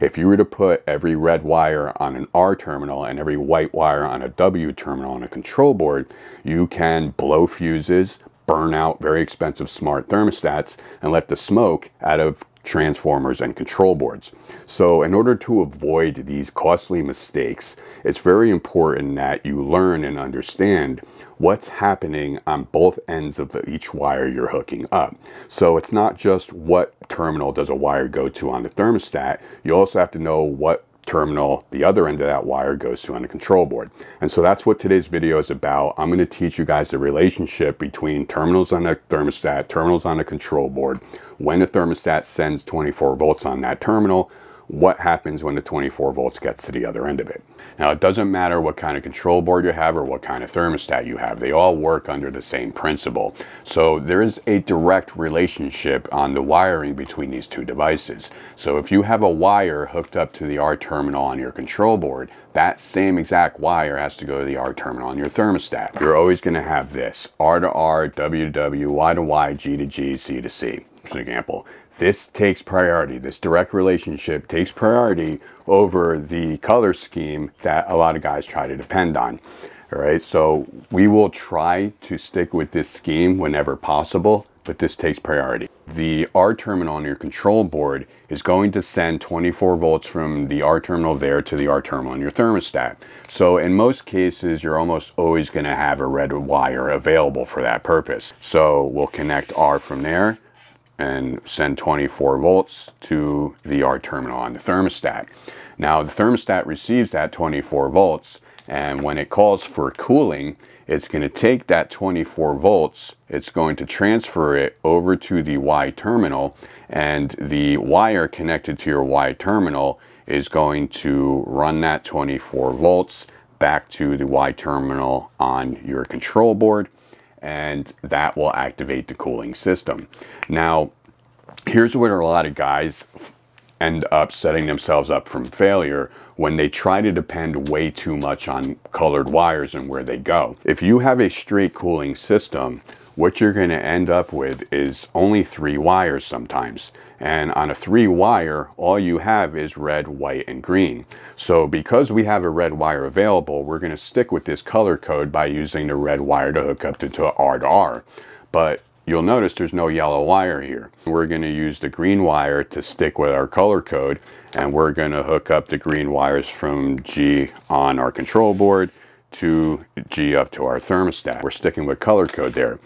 If you were to put every red wire on an R terminal and every white wire on a W terminal on a control board, you can blow fuses, burn out very expensive smart thermostats, and let the smoke out of transformers and control boards. So in order to avoid these costly mistakes, it's very important that you learn and understand what's happening on both ends of each wire you're hooking up. So it's not just what terminal does a wire go to on the thermostat, you also have to know what terminal the other end of that wire goes to on the control board. And so that's what today's video is about. I'm going to teach you guys the relationship between terminals on a thermostat, terminals on a control board, when the thermostat sends 24 volts on that terminal, what happens when the 24 volts gets to the other end of it. Now, it doesn't matter what kind of control board you have or what kind of thermostat you have. They all work under the same principle. So there is a direct relationship on the wiring between these two devices. So if you have a wire hooked up to the R terminal on your control board, that same exact wire has to go to the R terminal on your thermostat. You're always going to have this: R to R, W to W, Y to Y, G to G, C to C. For example, this takes priority. This direct relationship takes priority over the color scheme that a lot of guys try to depend on. All right, so we will try to stick with this scheme whenever possible, but this takes priority. The R terminal on your control board is going to send 24 volts from the R terminal there to the R terminal on your thermostat. So in most cases, you're almost always going to have a red wire available for that purpose. So we'll connect R from there and send 24 volts to the R terminal on the thermostat. Now the thermostat receives that 24 volts, and when it calls for cooling, it's going to take that 24 volts, it's going to transfer it over to the Y terminal, and the wire connected to your Y terminal is going to run that 24 volts back to the Y terminal on your control board, and that will activate the cooling system. Now, here's where a lot of guys end up setting themselves up from failure when they try to depend way too much on colored wires and where they go. If you have a straight cooling system, what you're going to end up with is only 3 wires sometimes. And on a 3 wire, all you have is red, white, and green. So because we have a red wire available, we're going to stick with this color code by using the red wire to hook up to R to R. But you'll notice there's no yellow wire here. We're going to use the green wire to stick with our color code, and we're going to hook up the green wires from G on our control board to G up to our thermostat. We're sticking with color code there.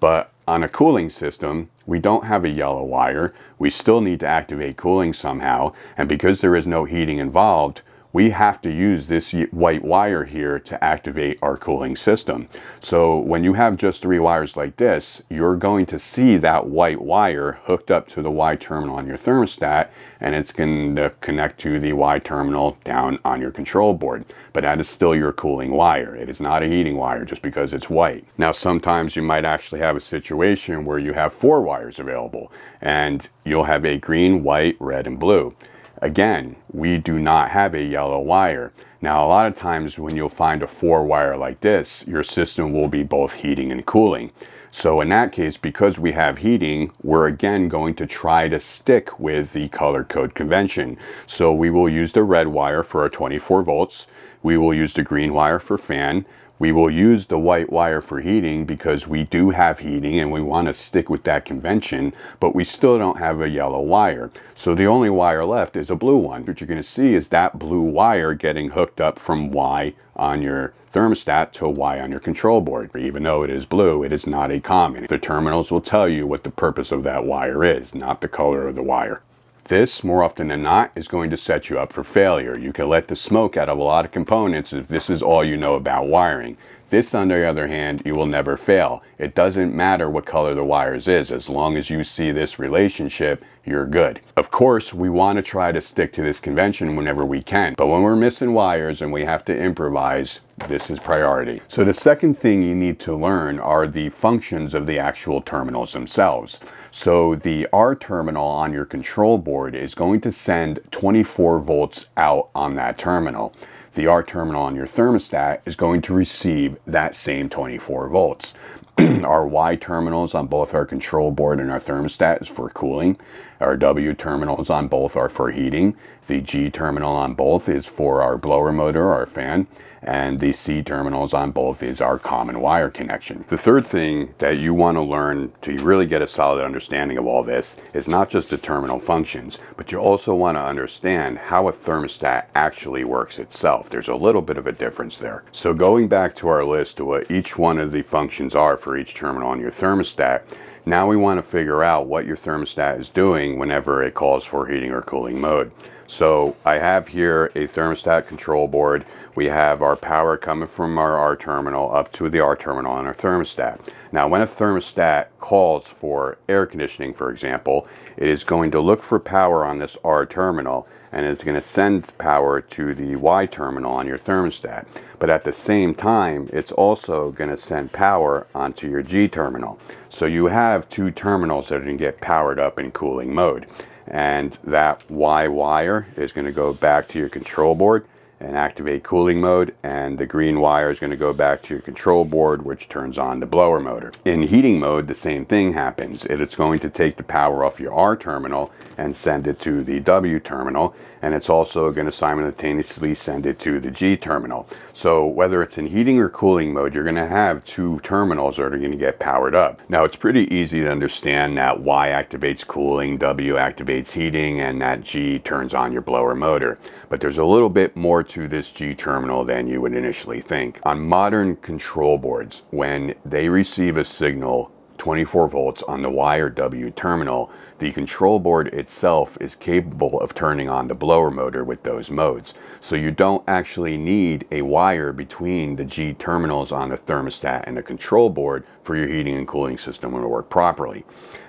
But on a cooling system, we don't have a yellow wire. We still need to activate cooling somehow. And because there is no heating involved, we have to use this white wire here to activate our cooling system. So when you have just 3 wires like this, you're going to see that white wire hooked up to the Y terminal on your thermostat, and it's going to connect to the Y terminal down on your control board. But that is still your cooling wire. It is not a heating wire just because it's white. Now, sometimes you might actually have a situation where you have 4 wires available, and you'll have a green, white, red, and blue. Again, we do not have a yellow wire. Now, a lot of times when you'll find a 4 wire like this, your system will be both heating and cooling. So in that case, because we have heating, we're again going to try to stick with the color code convention. So we will use the red wire for our 24 volts. We will use the green wire for fan. We will use the white wire for heating because we do have heating and we want to stick with that convention, but we still don't have a yellow wire. So the only wire left is a blue one. What you're going to see is that blue wire getting hooked up from Y on your thermostat to Y on your control board. Even though it is blue, it is not a common. The terminals will tell you what the purpose of that wire is, not the color of the wire. This, more often than not, is going to set you up for failure. You can let the smoke out of a lot of components if this is all you know about wiring. This, on the other hand, you will never fail. It doesn't matter what color the wires is. As long as you see this relationship, you're good. Of course, we want to try to stick to this convention whenever we can, but when we're missing wires and we have to improvise, this is priority. So the second thing you need to learn are the functions of the actual terminals themselves. So the R terminal on your control board is going to send 24 volts out on that terminal. The R terminal on your thermostat is going to receive that same 24 volts. Our Y terminals on both our control board and our thermostat is for cooling. Our W terminals on both are for heating. The G terminal on both is for our blower motor, our fan, and the C terminals on both is our common wire connection. The third thing that you want to learn to really get a solid understanding of all this is not just the terminal functions, but you also want to understand how a thermostat actually works itself. There's a little bit of a difference there. So going back to our list of what each one of the functions are for each terminal on your thermostat, now we want to figure out what your thermostat is doing whenever it calls for heating or cooling mode. So I have here a thermostat control board. We have our power coming from our R terminal up to the R terminal on our thermostat. Now when a thermostat calls for air conditioning, for example, it is going to look for power on this R terminal and it's going to send power to the Y terminal on your thermostat. But at the same time, it's also going to send power onto your G terminal. So you have two terminals that are going to get powered up in cooling mode. And that Y wire is going to go back to your control board and activate cooling mode, and the green wire is going to go back to your control board, which turns on the blower motor. In heating mode, the same thing happens. It's going to take the power off your R terminal and send it to the W terminal, and it's also going to simultaneously send it to the G terminal. So whether it's in heating or cooling mode, you're going to have two terminals that are going to get powered up. Now it's pretty easy to understand that Y activates cooling, W activates heating, and that G turns on your blower motor. But there's a little bit more to this G terminal than you would initially think. On modern control boards, when they receive a signal 24 volts on the Y or W terminal, the control board itself is capable of turning on the blower motor with those modes. So you don't actually need a wire between the G terminals on the thermostat and the control board for your heating and cooling system to work properly.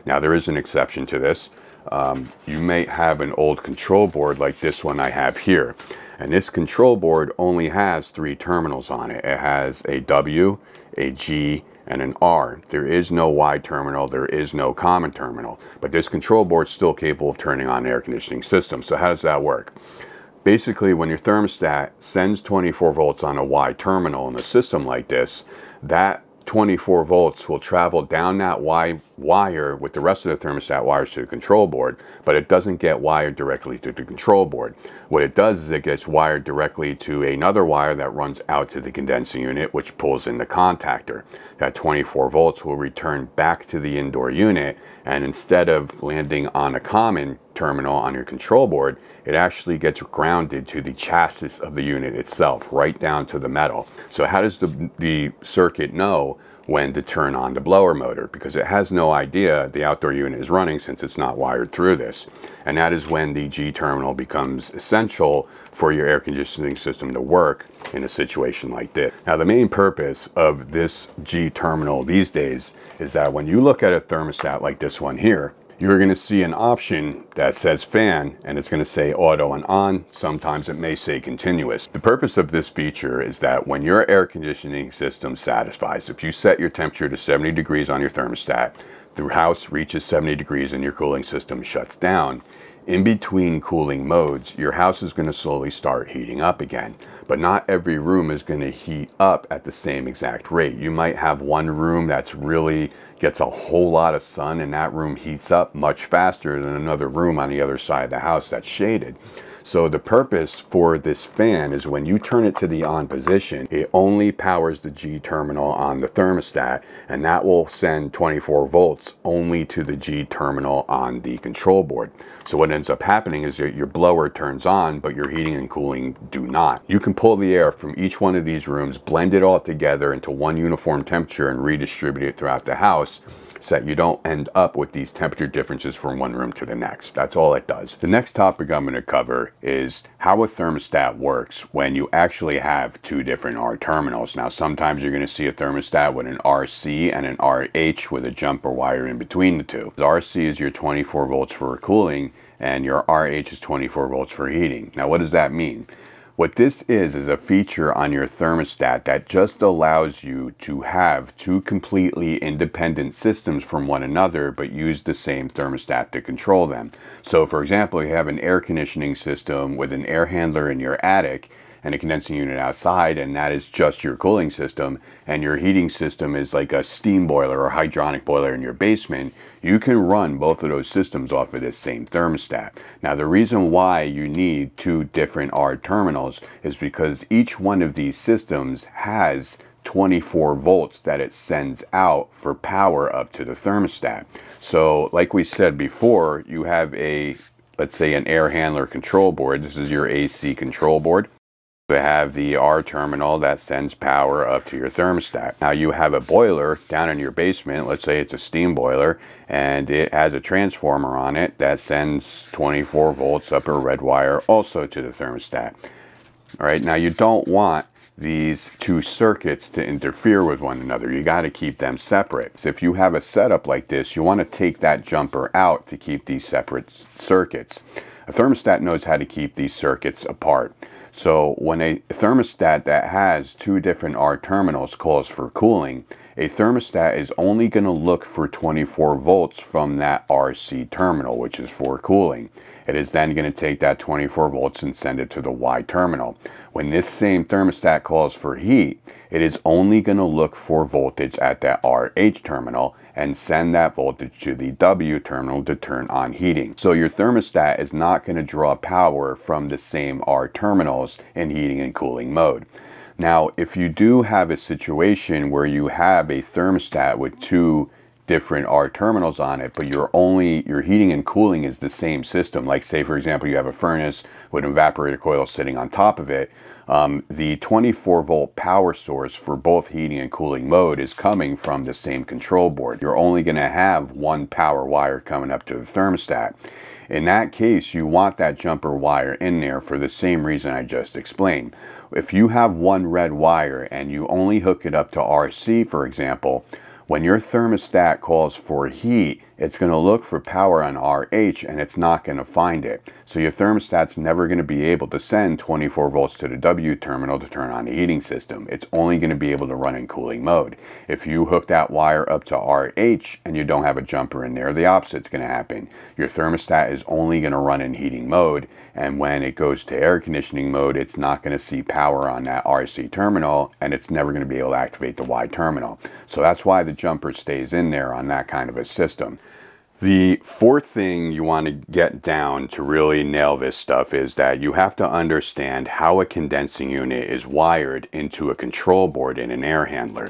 Now there is an exception to this. You may have an old control board like this one I have here. And this control board only has three terminals on it. It has a W, a G, and an R. There is no Y terminal, there is no common terminal. But this control board is still capable of turning on an air conditioning system. So how does that work? Basically, when your thermostat sends 24 volts on a Y terminal in a system like this, that 24 volts will travel down that Y wire with the rest of the thermostat wires to the control board, but it doesn't get wired directly to the control board. What it does is it gets wired directly to another wire that runs out to the condensing unit, which pulls in the contactor. That 24 volts will return back to the indoor unit, and instead of landing on a common terminal on your control board, it actually gets grounded to the chassis of the unit itself, right down to the metal. So how does the circuit know when to turn on the blower motor? Because it has no idea the outdoor unit is running since it's not wired through this. And that is when the G terminal becomes essential for your air conditioning system to work in a situation like this. Now the main purpose of this G terminal these days is that when you look at a thermostat like this one here, you're going to see an option that says fan, and it's going to say auto and on. Sometimes it may say continuous. The purpose of this feature is that when your air conditioning system satisfies, if you set your temperature to 70 degrees on your thermostat, the house reaches 70 degrees and your cooling system shuts down. In between cooling modes, your house is going to slowly start heating up again. But not every room is going to heat up at the same exact rate. You might have one room that's really gets a whole lot of sun, and that room heats up much faster than another room on the other side of the house that's shaded. So the purpose for this fan is when you turn it to the on position, it only powers the G terminal on the thermostat, and that will send 24 volts only to the G terminal on the control board. So what ends up happening is that your blower turns on, but your heating and cooling do not. You can pull the air from each one of these rooms, blend it all together into one uniform temperature, and redistribute it throughout the house, so that you don't end up with these temperature differences from one room to the next. That's all it does. The next topic I'm going to cover is how a thermostat works when you actually have two different R terminals. Now sometimes you're going to see a thermostat with an RC and an RH with a jumper wire in between the two. The RC is your 24 volts for cooling, and your RH is 24 volts for heating. Now what does that mean? What this is a feature on your thermostat that just allows you to have two completely independent systems from one another, but use the same thermostat to control them. So for example, you have an air conditioning system with an air handler in your attic, and a condensing unit outside, and that is just your cooling system, and your heating system is like a steam boiler or hydronic boiler in your basement. You can run both of those systems off of this same thermostat. Now, the reason why you need two different R terminals is because each one of these systems has 24 volts that it sends out for power up to the thermostat. So like we said before, you have a, let's say, an air handler control board. This is your AC control board. You have the R terminal that sends power up to your thermostat. Now you have a boiler down in your basement, let's say it's a steam boiler, and it has a transformer on it that sends 24 volts up a red wire also to the thermostat. All right, now you don't want these two circuits to interfere with one another. You got to keep them separate. So if you have a setup like this, you want to take that jumper out to keep these separate circuits. A thermostat knows how to keep these circuits apart. So when a thermostat that has two different R terminals calls for cooling, a thermostat is only going to look for 24 volts from that RC terminal, which is for cooling. It is then going to take that 24 volts and send it to the Y terminal. When this same thermostat calls for heat, it is only going to look for voltage at that RH terminal and send that voltage to the W terminal to turn on heating. So your thermostat is not going to draw power from the same R terminals in heating and cooling mode. Now, if you do have a situation where you have a thermostat with two different R terminals on it, but your heating and cooling is the same system, like say for example you have a furnace with an evaporator coil sitting on top of it, the 24 volt power source for both heating and cooling mode is coming from the same control board. You're only going to have one power wire coming up to the thermostat. In that case, you want that jumper wire in there for the same reason I just explained. If you have one red wire and you only hook it up to RC, for example, when your thermostat calls for heat, it's going to look for power on RH and it's not going to find it. So your thermostat's never going to be able to send 24 volts to the W terminal to turn on the heating system. It's only going to be able to run in cooling mode. If you hook that wire up to RH and you don't have a jumper in there, the opposite's going to happen. Your thermostat is only going to run in heating mode, and when it goes to air conditioning mode, it's not going to see power on that RC terminal and it's never going to be able to activate the Y terminal. So that's why the jumper stays in there on that kind of a system. The fourth thing you want to get down to really nail this stuff is that you have to understand how a condensing unit is wired into a control board in an air handler.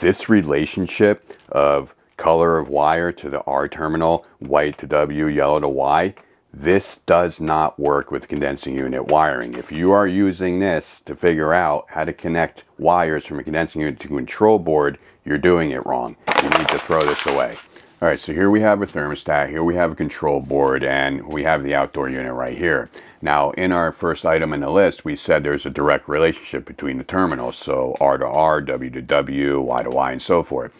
This relationship of color of wire to the R terminal, white to W, yellow to Y, this does not work with condensing unit wiring. If you are using this to figure out how to connect wires from a condensing unit to a control board, you're doing it wrong. You need to throw this away. All right, so here we have a thermostat, here we have a control board, and we have the outdoor unit right here. Now, in our first item in the list, we said there's a direct relationship between the terminals, so R to R, W to W, Y to Y, and so forth.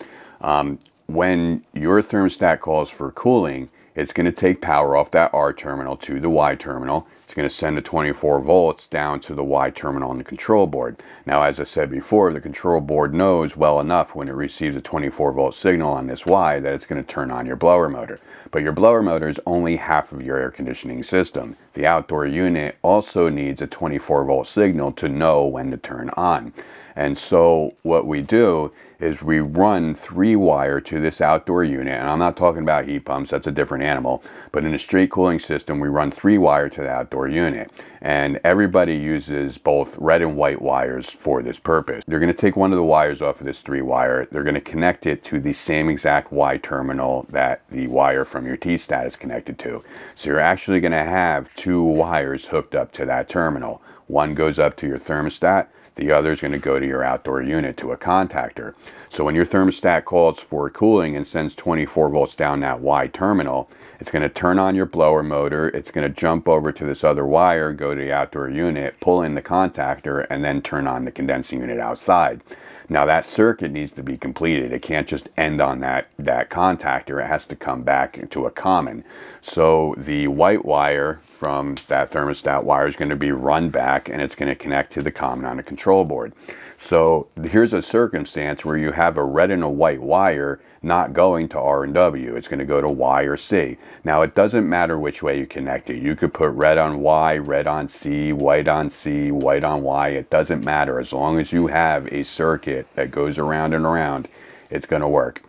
When your thermostat calls for cooling, it's going to take power off that R terminal to the Y terminal. It's going to send the 24 volts down to the Y terminal on the control board. Now, as I said before, the control board knows well enough when it receives a 24 volt signal on this Y that it's going to turn on your blower motor. But your blower motor is only half of your air conditioning system. The outdoor unit also needs a 24 volt signal to know when to turn on. And so what we do is we run 3-wire to this outdoor unit, and I'm not talking about heat pumps, that's a different animal, but in a straight cooling system, we run 3-wire to the outdoor unit, and everybody uses both red and white wires for this purpose. They're going to take one of the wires off of this 3-wire, they're going to connect it to the same exact Y terminal that the wire from your T-stat is connected to. So you're actually going to have 2 wires hooked up to that terminal. One goes up to your thermostat, the other is going to go to your outdoor unit to a contactor. So when your thermostat calls for cooling and sends 24 volts down that Y terminal, it's going to turn on your blower motor, it's going to jump over to this other wire, go to the outdoor unit, pull in the contactor, and then turn on the condensing unit outside. Now that circuit needs to be completed. It can't just end on that contactor. It has to come back into a common. So the white wire from that thermostat wire is going to be run back and it's going to connect to the common on a control board. So here's a circumstance where you have a red and a white wire not going to R and W. It's going to go to Y or C. Now, it doesn't matter which way you connect it. You could put red on Y, red on C, white on C, white on Y. It doesn't matter. As long as you have a circuit that goes around and around, it's going to work.